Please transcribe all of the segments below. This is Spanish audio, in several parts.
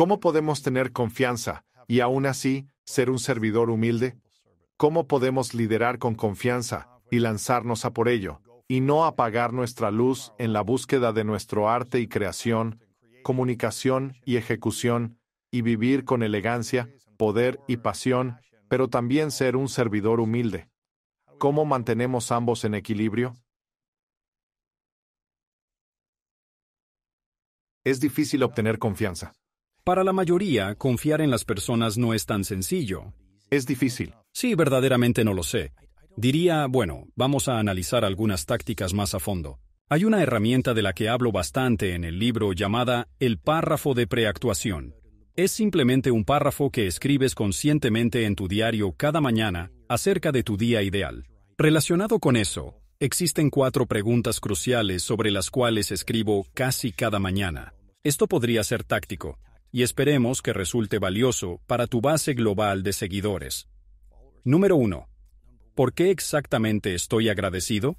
¿Cómo podemos tener confianza y aún así ser un servidor humilde? ¿Cómo podemos liderar con confianza y lanzarnos a por ello, y no apagar nuestra luz en la búsqueda de nuestro arte y creación, comunicación y ejecución, y vivir con elegancia, poder y pasión, pero también ser un servidor humilde? ¿Cómo mantenemos ambos en equilibrio? Es difícil obtener confianza. Para la mayoría, confiar en las personas no es tan sencillo. ¿Es difícil? Sí, verdaderamente no lo sé. Diría, bueno, vamos a analizar algunas tácticas más a fondo. Hay una herramienta de la que hablo bastante en el libro llamada el párrafo de preactuación. Es simplemente un párrafo que escribes conscientemente en tu diario cada mañana acerca de tu día ideal. Relacionado con eso, existen 4 preguntas cruciales sobre las cuales escribo casi cada mañana. Esto podría ser táctico, y esperemos que resulte valioso para tu base global de seguidores. Número 1. ¿Por qué exactamente estoy agradecido?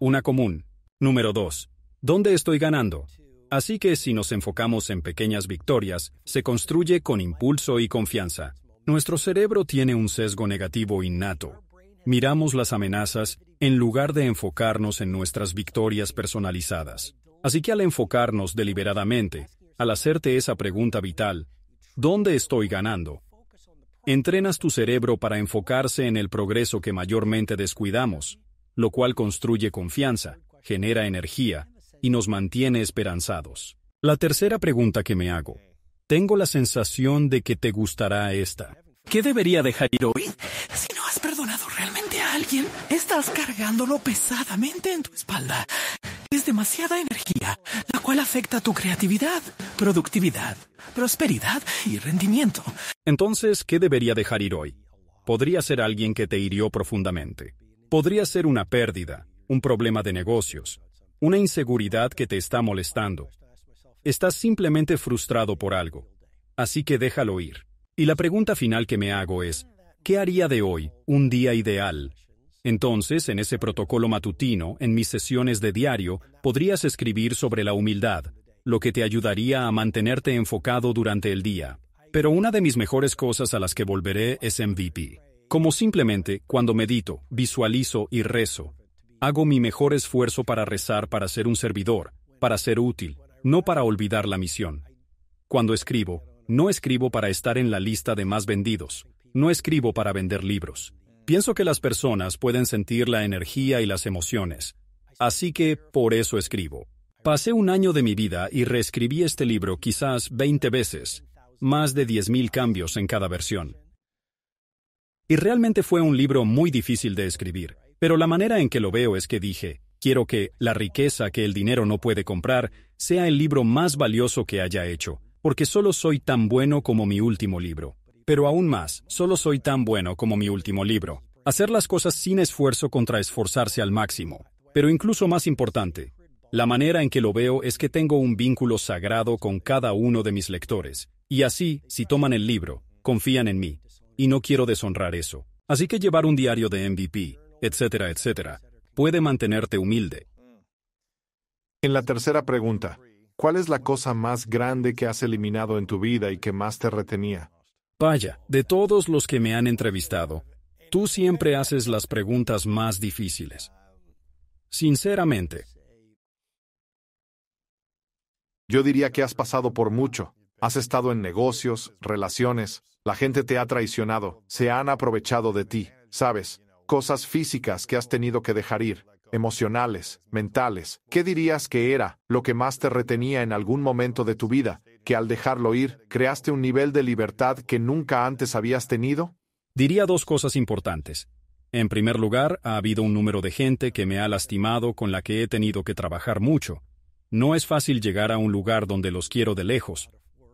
Una común. Número 2. ¿Dónde estoy ganando? Así que si nos enfocamos en pequeñas victorias, se construye con impulso y confianza. Nuestro cerebro tiene un sesgo negativo innato. Miramos las amenazas en lugar de enfocarnos en nuestras victorias personalizadas. Así que al enfocarnos deliberadamente, al hacerte esa pregunta vital, ¿dónde estoy ganando?, entrenas tu cerebro para enfocarse en el progreso que mayormente descuidamos, lo cual construye confianza, genera energía y nos mantiene esperanzados. La tercera pregunta que me hago. Tengo la sensación de que te gustará esta. ¿Qué debería dejar ir hoy? Si no has perdonado realmente a alguien, estás cargándolo pesadamente en tu espalda. Es demasiada energía, la cual afecta tu creatividad, productividad, prosperidad y rendimiento. Entonces, ¿qué debería dejar ir hoy? Podría ser alguien que te hirió profundamente. Podría ser una pérdida, un problema de negocios, una inseguridad que te está molestando. Estás simplemente frustrado por algo, así que déjalo ir. Y la pregunta final que me hago es, ¿qué haría de hoy un día ideal? Entonces, en ese protocolo matutino, en mis sesiones de diario, podrías escribir sobre la humildad, lo que te ayudaría a mantenerte enfocado durante el día. Pero una de mis mejores cosas a las que volveré es MVP. Como simplemente, cuando medito, visualizo y rezo, hago mi mejor esfuerzo para rezar, para ser un servidor, para ser útil, no para olvidar la misión. Cuando escribo, no escribo para estar en la lista de más vendidos. No escribo para vender libros. Pienso que las personas pueden sentir la energía y las emociones. Así que, por eso escribo. Pasé un año de mi vida y reescribí este libro quizás 20 veces. Más de 10.000 cambios en cada versión. Y realmente fue un libro muy difícil de escribir. Pero la manera en que lo veo es que dije, quiero que La riqueza que el dinero no puede comprar sea el libro más valioso que haya hecho. Porque solo soy tan bueno como mi último libro. Pero aún más, solo soy tan bueno como mi último libro. Hacer las cosas sin esfuerzo contra esforzarse al máximo. Pero incluso más importante, la manera en que lo veo es que tengo un vínculo sagrado con cada uno de mis lectores. Y así, si toman el libro, confían en mí. Y no quiero deshonrar eso. Así que llevar un diario de MVP, etcétera, etcétera, puede mantenerte humilde. En la tercera pregunta, ¿cuál es la cosa más grande que has eliminado en tu vida y que más te retenía? Vaya, de todos los que me han entrevistado, tú siempre haces las preguntas más difíciles. Sinceramente. Yo diría que has pasado por mucho. Has estado en negocios, relaciones, la gente te ha traicionado, se han aprovechado de ti, ¿sabes? Cosas físicas que has tenido que dejar ir. Emocionales, mentales. ¿Qué dirías que era lo que más te retenía en algún momento de tu vida, que al dejarlo ir, creaste un nivel de libertad que nunca antes habías tenido? Diría 2 cosas importantes. En primer lugar, ha habido un número de gente que me ha lastimado con la que he tenido que trabajar mucho. No es fácil llegar a un lugar donde los quiero de lejos.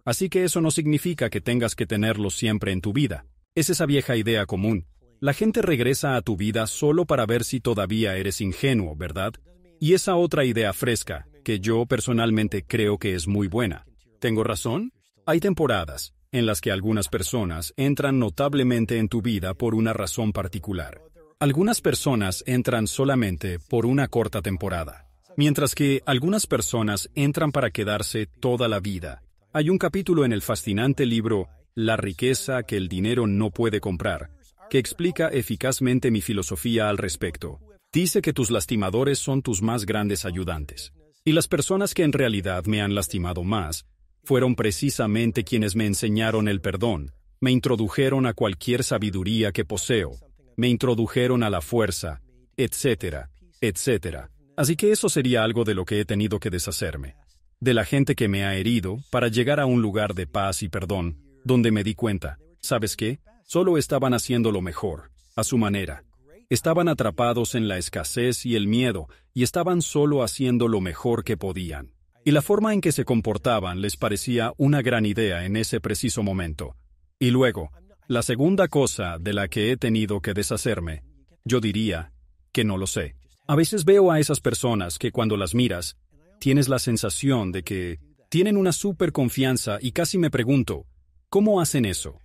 Así que eso no significa que tengas que tenerlos siempre en tu vida. Es esa vieja idea común. La gente regresa a tu vida solo para ver si todavía eres ingenuo, ¿verdad? Y esa otra idea fresca, que yo personalmente creo que es muy buena. ¿Tengo razón? Hay temporadas en las que algunas personas entran notablemente en tu vida por una razón particular. Algunas personas entran solamente por una corta temporada. Mientras que algunas personas entran para quedarse toda la vida. Hay un capítulo en el fascinante libro La riqueza que el dinero no puede comprar, que explica eficazmente mi filosofía al respecto. Dice que tus lastimadores son tus más grandes ayudantes. Y las personas que en realidad me han lastimado más fueron precisamente quienes me enseñaron el perdón, me introdujeron a cualquier sabiduría que poseo, me introdujeron a la fuerza, etcétera, etcétera. Así que eso sería algo de lo que he tenido que deshacerme. De la gente que me ha herido para llegar a un lugar de paz y perdón, donde me di cuenta, ¿sabes qué? Solo estaban haciendo lo mejor, a su manera. Estaban atrapados en la escasez y el miedo, y estaban solo haciendo lo mejor que podían. Y la forma en que se comportaban les parecía una gran idea en ese preciso momento. Y luego, la segunda cosa de la que he tenido que deshacerme, yo diría que no lo sé. A veces veo a esas personas que cuando las miras, tienes la sensación de que tienen una súper confianza y casi me pregunto, ¿cómo hacen eso?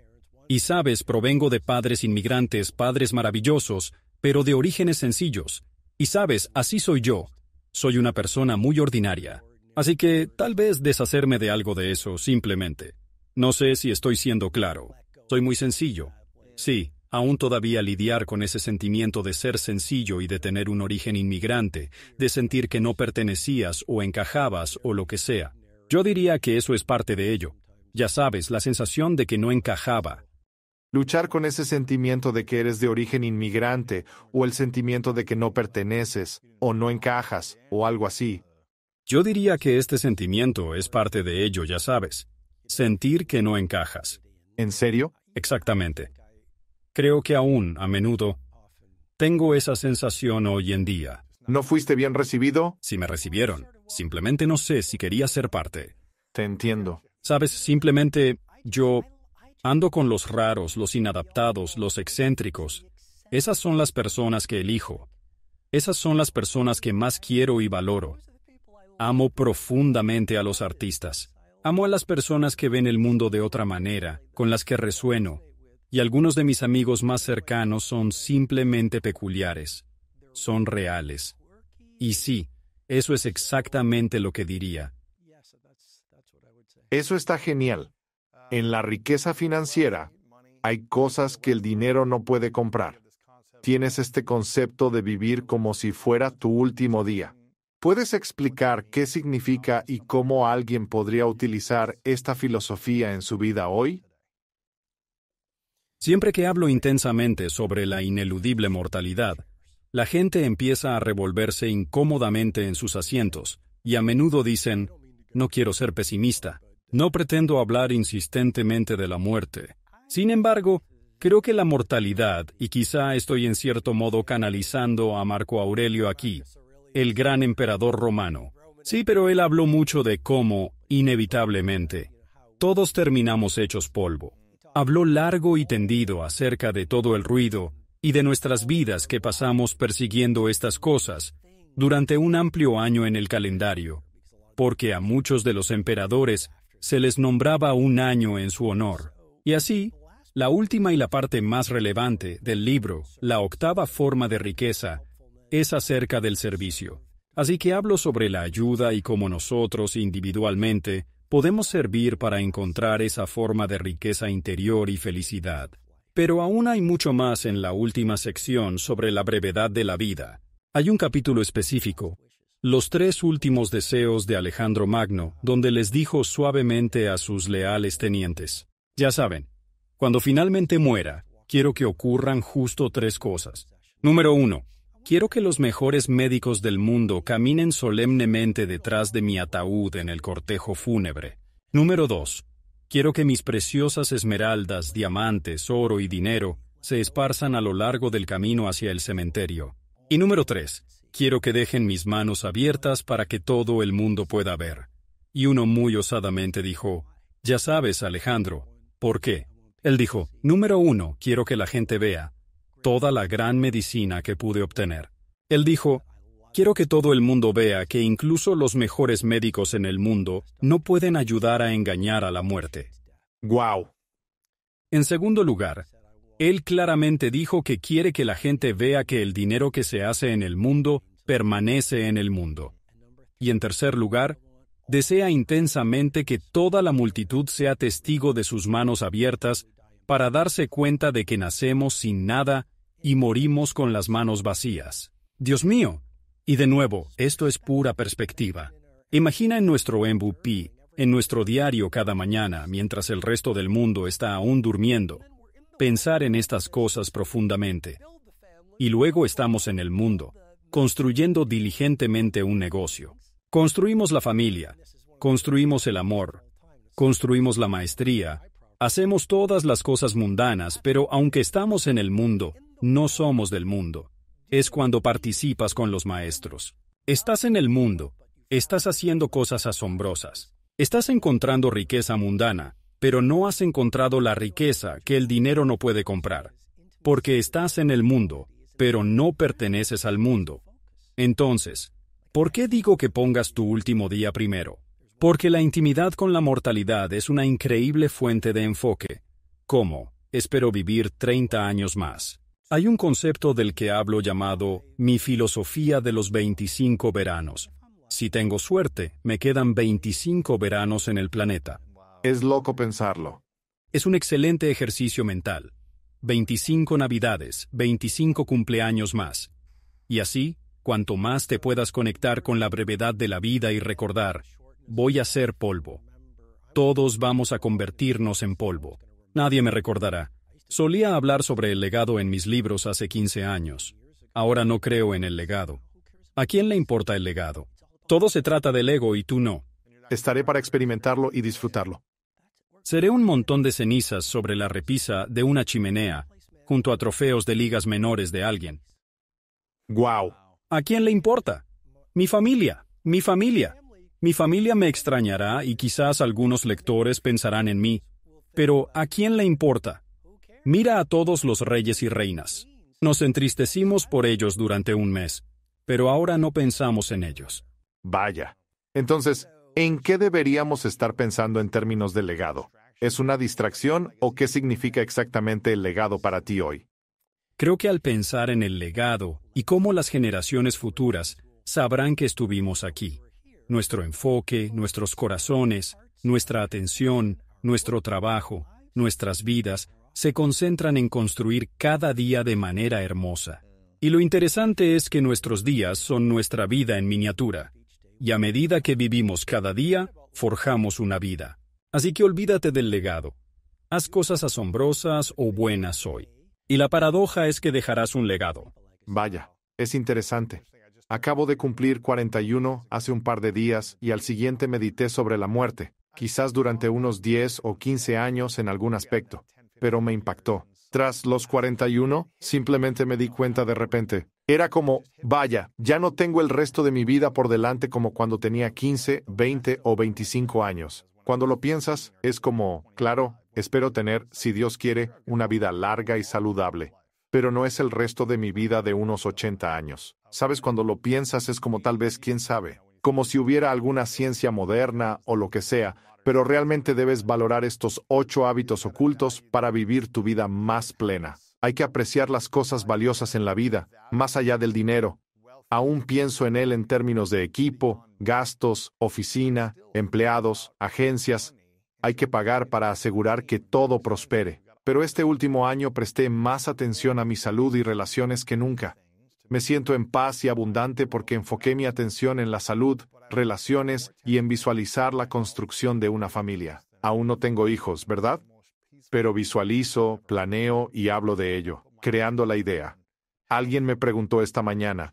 Y sabes, provengo de padres inmigrantes, padres maravillosos, pero de orígenes sencillos. Y sabes, así soy yo. Soy una persona muy ordinaria. Así que, tal vez deshacerme de algo de eso, simplemente. No sé si estoy siendo claro. Soy muy sencillo. Sí, aún todavía lidiar con ese sentimiento de ser sencillo y de tener un origen inmigrante, de sentir que no pertenecías o encajabas o lo que sea. Yo diría que eso es parte de ello. Ya sabes, la sensación de que no encajaba. Luchar con ese sentimiento de que eres de origen inmigrante, o el sentimiento de que no perteneces, o no encajas, o algo así. Yo diría que este sentimiento es parte de ello, ya sabes. Sentir que no encajas. ¿En serio? Exactamente. Creo que aún, a menudo, tengo esa sensación hoy en día. ¿No fuiste bien recibido? Sí me recibieron. Simplemente no sé si quería ser parte. Te entiendo. Sabes, simplemente yo ando con los raros, los inadaptados, los excéntricos. Esas son las personas que elijo. Esas son las personas que más quiero y valoro. Amo profundamente a los artistas. Amo a las personas que ven el mundo de otra manera, con las que resueno. Y algunos de mis amigos más cercanos son simplemente peculiares. Son reales. Y sí, eso es exactamente lo que diría. Eso está genial. En la riqueza financiera, hay cosas que el dinero no puede comprar. Tienes este concepto de vivir como si fuera tu último día. ¿Puedes explicar qué significa y cómo alguien podría utilizar esta filosofía en su vida hoy? Siempre que hablo intensamente sobre la ineludible mortalidad, la gente empieza a revolverse incómodamente en sus asientos y a menudo dicen, no quiero ser pesimista, no pretendo hablar insistentemente de la muerte. Sin embargo, creo que la mortalidad, y quizá estoy en cierto modo canalizando a Marco Aurelio aquí, el gran emperador romano. Sí, pero él habló mucho de cómo, inevitablemente, todos terminamos hechos polvo. Habló largo y tendido acerca de todo el ruido y de nuestras vidas que pasamos persiguiendo estas cosas durante un amplio año en el calendario, porque a muchos de los emperadores se les nombraba un año en su honor. Y así, la última y la parte más relevante del libro, La octava forma de riqueza, es acerca del servicio. Así que hablo sobre la ayuda y cómo nosotros, individualmente, podemos servir para encontrar esa forma de riqueza interior y felicidad. Pero aún hay mucho más en la última sección sobre la brevedad de la vida. Hay un capítulo específico, Los tres últimos deseos de Alejandro Magno, donde les dijo suavemente a sus leales tenientes, ya saben, cuando finalmente muera, quiero que ocurran justo tres cosas. Número 1. Quiero que los mejores médicos del mundo caminen solemnemente detrás de mi ataúd en el cortejo fúnebre. Número 2. Quiero que mis preciosas esmeraldas, diamantes, oro y dinero se esparzan a lo largo del camino hacia el cementerio. Y número 3. Quiero que dejen mis manos abiertas para que todo el mundo pueda ver. Y uno muy osadamente dijo, ya sabes, Alejandro, ¿por qué? Él dijo, número 1, quiero que la gente vea toda la gran medicina que pude obtener. Él dijo, quiero que todo el mundo vea que incluso los mejores médicos en el mundo no pueden ayudar a engañar a la muerte. ¡Guau! En segundo lugar, él claramente dijo que quiere que la gente vea que el dinero que se hace en el mundo permanece en el mundo. Y en tercer lugar, desea intensamente que toda la multitud sea testigo de sus manos abiertas para darse cuenta de que nacemos sin nada y morimos con las manos vacías. ¡Dios mío! Y de nuevo, esto es pura perspectiva. Imagina en nuestro MVP, en nuestro diario cada mañana, mientras el resto del mundo está aún durmiendo, pensar en estas cosas profundamente. Y luego estamos en el mundo, construyendo diligentemente un negocio. Construimos la familia, construimos el amor, construimos la maestría, hacemos todas las cosas mundanas, pero aunque estamos en el mundo, no somos del mundo. Es cuando participas con los maestros. Estás en el mundo, estás haciendo cosas asombrosas. Estás encontrando riqueza mundana, pero no has encontrado la riqueza que el dinero no puede comprar. Porque estás en el mundo, pero no perteneces al mundo. Entonces, ¿por qué digo que pongas tu último día primero? Porque la intimidad con la mortalidad es una increíble fuente de enfoque. ¿Cómo? Espero vivir 30 años más. Hay un concepto del que hablo llamado mi filosofía de los 25 veranos. Si tengo suerte, me quedan 25 veranos en el planeta. Es loco pensarlo. Es un excelente ejercicio mental. 25 navidades, 25 cumpleaños más. Y así, cuanto más te puedas conectar con la brevedad de la vida y recordar, voy a ser polvo. Todos vamos a convertirnos en polvo. Nadie me recordará. Solía hablar sobre el legado en mis libros hace 15 años. Ahora no creo en el legado. ¿A quién le importa el legado? Todo se trata del ego y tú no. Estaré para experimentarlo y disfrutarlo. Seré un montón de cenizas sobre la repisa de una chimenea, junto a trofeos de ligas menores de alguien. ¡Guau! ¿A quién le importa? Mi familia, mi familia. Mi familia me extrañará y quizás algunos lectores pensarán en mí. Pero ¿a quién le importa? Mira a todos los reyes y reinas. Nos entristecimos por ellos durante un mes, pero ahora no pensamos en ellos. Vaya. Entonces, ¿en qué deberíamos estar pensando en términos de legado? ¿Es una distracción o qué significa exactamente el legado para ti hoy? Creo que al pensar en el legado y cómo las generaciones futuras sabrán que estuvimos aquí, nuestro enfoque, nuestros corazones, nuestra atención, nuestro trabajo, nuestras vidas, se concentran en construir cada día de manera hermosa. Y lo interesante es que nuestros días son nuestra vida en miniatura. Y a medida que vivimos cada día, forjamos una vida. Así que olvídate del legado. Haz cosas asombrosas o buenas hoy. Y la paradoja es que dejarás un legado. Vaya, es interesante. Acabo de cumplir 41 hace un par de días y al siguiente medité sobre la muerte, quizás durante unos 10 o 15 años en algún aspecto. Pero me impactó. Tras los 41, simplemente me di cuenta de repente. Era como, vaya, ya no tengo el resto de mi vida por delante como cuando tenía 15, 20 o 25 años. Cuando lo piensas, es como, claro, espero tener, si Dios quiere, una vida larga y saludable. Pero no es el resto de mi vida de unos 80 años. ¿Sabes? Cuando lo piensas es como tal vez, quién sabe, como si hubiera alguna ciencia moderna o lo que sea, pero realmente debes valorar estos 8 hábitos ocultos para vivir tu vida más plena. Hay que apreciar las cosas valiosas en la vida, más allá del dinero. Aún pienso en él en términos de equipo, gastos, oficina, empleados, agencias. Hay que pagar para asegurar que todo prospere. Pero este último año presté más atención a mi salud y relaciones que nunca. Me siento en paz y abundante porque enfoqué mi atención en la salud, relaciones y en visualizar la construcción de una familia. Aún no tengo hijos, ¿verdad? Pero visualizo, planeo y hablo de ello, creando la idea. Alguien me preguntó esta mañana,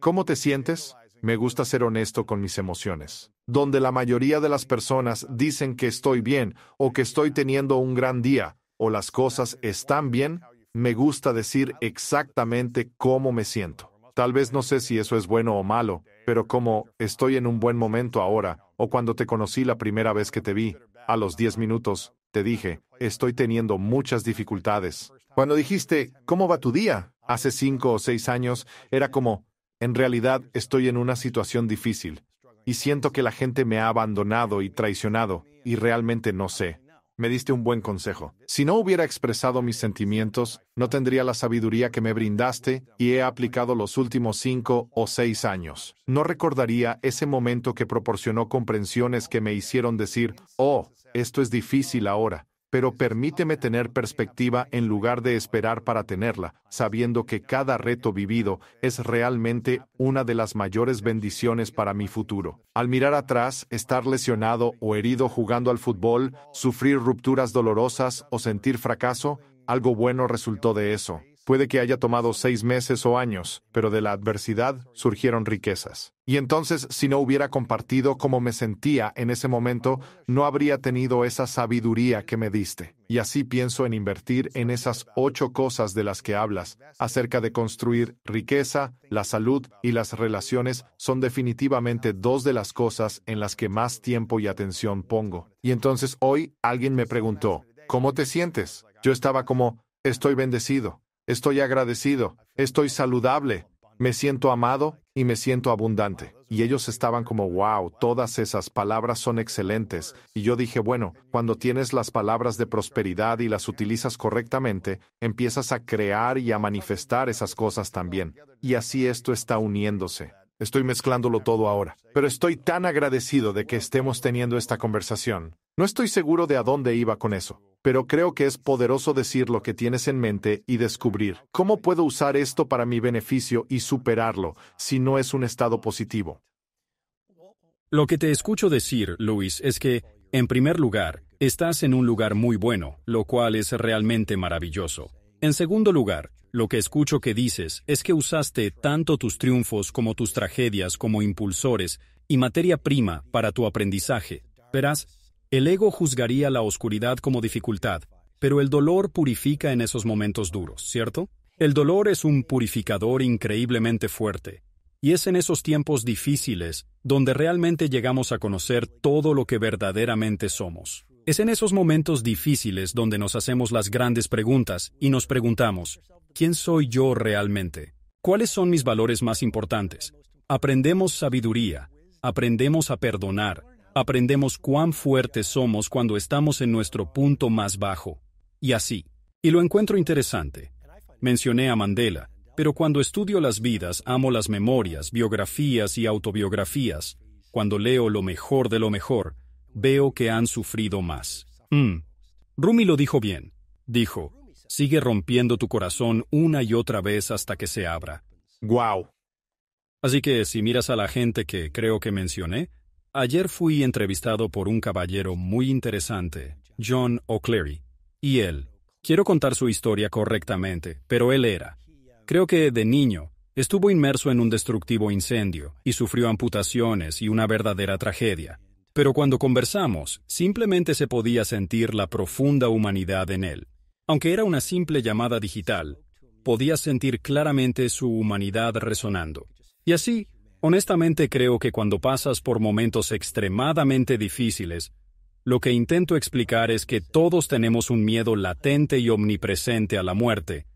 ¿cómo te sientes? Me gusta ser honesto con mis emociones. Donde la mayoría de las personas dicen que estoy bien o que estoy teniendo un gran día o las cosas están bien, me gusta decir exactamente cómo me siento. Tal vez no sé si eso es bueno o malo, pero como estoy en un buen momento ahora, o cuando te conocí la primera vez que te vi, a los 10 minutos, te dije, estoy teniendo muchas dificultades. Cuando dijiste, ¿cómo va tu día? Hace 5 o 6 años, era como, en realidad estoy en una situación difícil, y siento que la gente me ha abandonado y traicionado, y realmente no sé. me diste un buen consejo. Si no hubiera expresado mis sentimientos, no tendría la sabiduría que me brindaste, y he aplicado los últimos 5 o 6 años. No recordaría ese momento que proporcionó comprensiones que me hicieron decir, oh, esto es difícil ahora, pero permíteme tener perspectiva en lugar de esperar para tenerla, sabiendo que cada reto vivido es realmente una de las mayores bendiciones para mi futuro. Al mirar atrás, estar lesionado o herido jugando al fútbol, sufrir rupturas dolorosas o sentir fracaso, algo bueno resultó de eso. Puede que haya tomado 6 meses o años, pero de la adversidad surgieron riquezas. Y entonces, si no hubiera compartido cómo me sentía en ese momento, no habría tenido esa sabiduría que me diste. Y así pienso en invertir en esas 8 cosas de las que hablas, acerca de construir riqueza, la salud y las relaciones son definitivamente 2 de las cosas en las que más tiempo y atención pongo. Y entonces hoy, alguien me preguntó, ¿cómo te sientes? Yo estaba como, estoy bendecido. Estoy agradecido, estoy saludable, me siento amado y me siento abundante. Y ellos estaban como, wow, todas esas palabras son excelentes. Y yo dije, bueno, cuando tienes las palabras de prosperidad y las utilizas correctamente, empiezas a crear y a manifestar esas cosas también. Y así esto está uniéndose. Estoy mezclándolo todo ahora. Pero estoy tan agradecido de que estemos teniendo esta conversación. No estoy seguro de a dónde iba con eso. Pero creo que es poderoso decir lo que tienes en mente y descubrir cómo puedo usar esto para mi beneficio y superarlo, si no es un estado positivo. Lo que te escucho decir, Luis, es que, en primer lugar, estás en un lugar muy bueno, lo cual es realmente maravilloso. En segundo lugar, lo que escucho que dices es que usaste tanto tus triunfos como tus tragedias como impulsores y materia prima para tu aprendizaje. Verás, el ego juzgaría la oscuridad como dificultad, pero el dolor purifica en esos momentos duros, ¿cierto? El dolor es un purificador increíblemente fuerte, y es en esos tiempos difíciles donde realmente llegamos a conocer todo lo que verdaderamente somos. Es en esos momentos difíciles donde nos hacemos las grandes preguntas y nos preguntamos, ¿quién soy yo realmente? ¿Cuáles son mis valores más importantes? Aprendemos sabiduría, aprendemos a perdonar, aprendemos cuán fuertes somos cuando estamos en nuestro punto más bajo. Y así. Y lo encuentro interesante. Mencioné a Mandela, pero cuando estudio las vidas, amo las memorias, biografías y autobiografías. Cuando leo lo mejor de lo mejor, veo que han sufrido más. Rumi lo dijo bien. Dijo, sigue rompiendo tu corazón una y otra vez hasta que se abra. ¡Guau! Así que si miras a la gente que creo que mencioné, ayer fui entrevistado por un caballero muy interesante, John O'Cleary, y él. Quiero contar su historia correctamente, pero él era. Creo que de niño, estuvo inmerso en un destructivo incendio y sufrió amputaciones y una verdadera tragedia. Pero cuando conversamos, simplemente se podía sentir la profunda humanidad en él. Aunque era una simple llamada digital, podía sentir claramente su humanidad resonando. Y así, honestamente creo que cuando pasas por momentos extremadamente difíciles, lo que intento explicar es que todos tenemos un miedo latente y omnipresente a la muerte,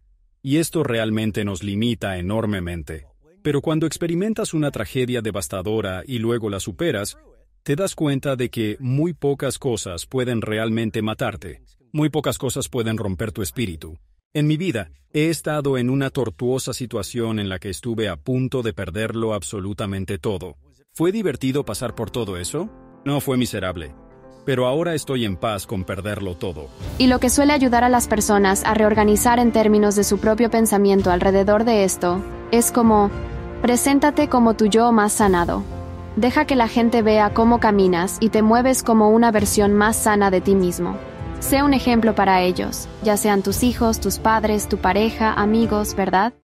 y esto realmente nos limita enormemente. Pero cuando experimentas una tragedia devastadora y luego la superas, te das cuenta de que muy pocas cosas pueden realmente matarte, muy pocas cosas pueden romper tu espíritu. En mi vida, he estado en una tortuosa situación en la que estuve a punto de perderlo absolutamente todo. ¿Fue divertido pasar por todo eso? No, fue miserable. Pero ahora estoy en paz con perderlo todo. Y lo que suele ayudar a las personas a reorganizar en términos de su propio pensamiento alrededor de esto, es como, preséntate como tu yo más sanado. Deja que la gente vea cómo caminas y te mueves como una versión más sana de ti mismo. Sé un ejemplo para ellos, ya sean tus hijos, tus padres, tu pareja, amigos, ¿verdad?